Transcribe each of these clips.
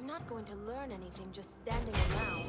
I'm not going to learn anything just standing around.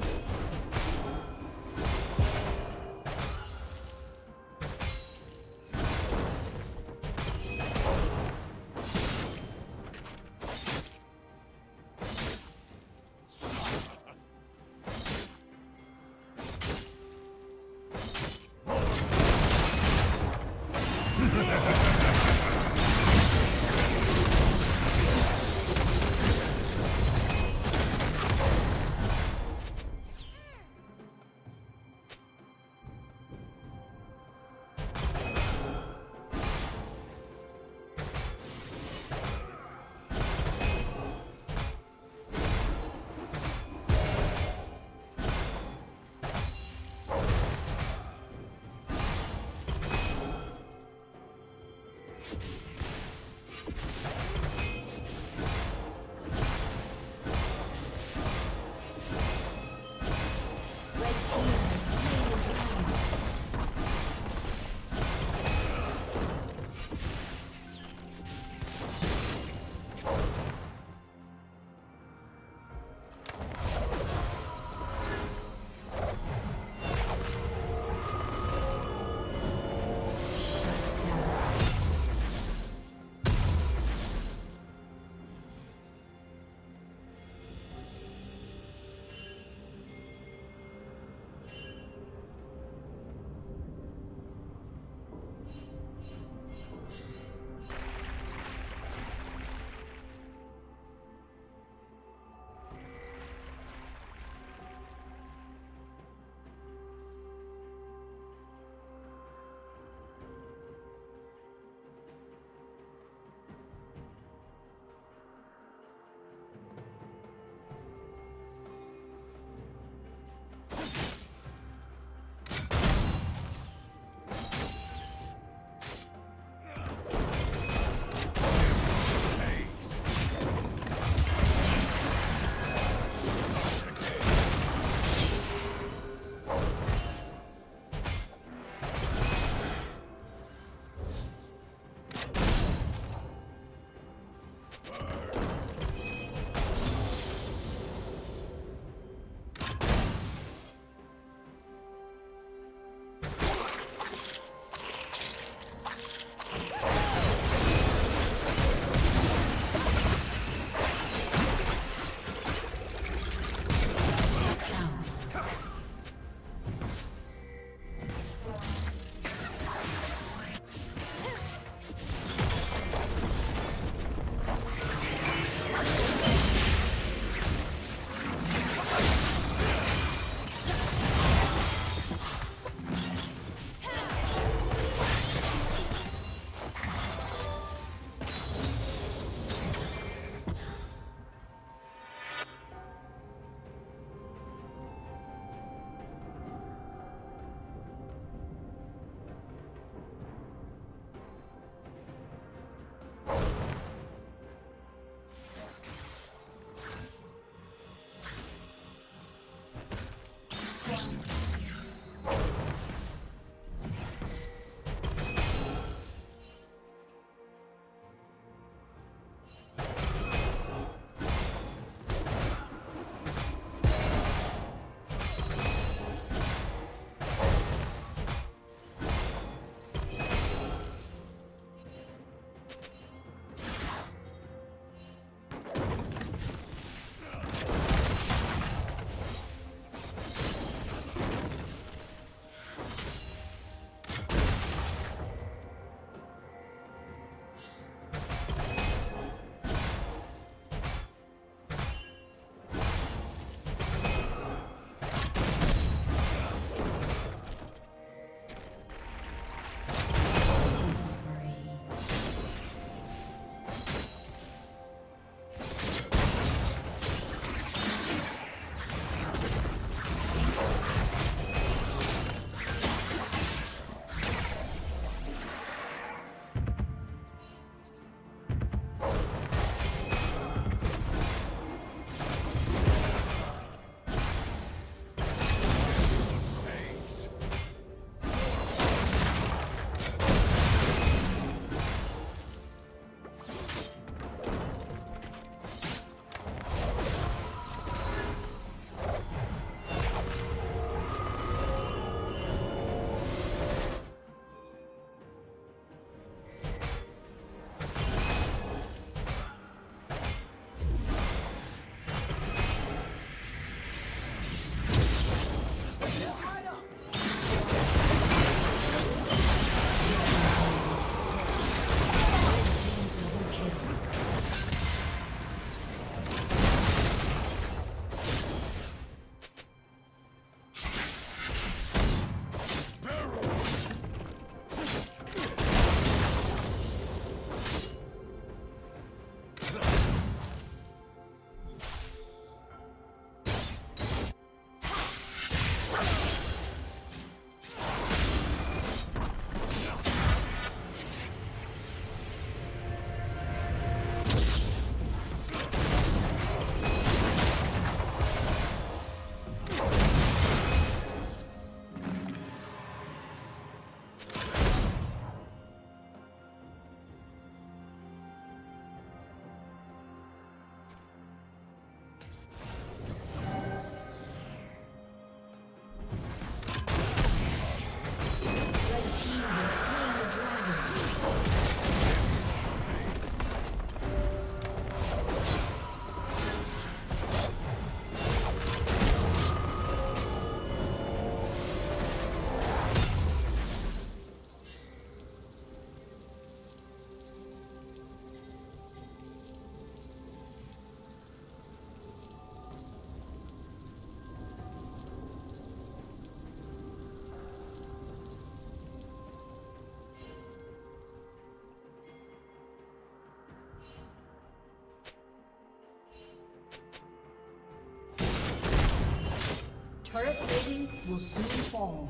Turret plating will soon fall.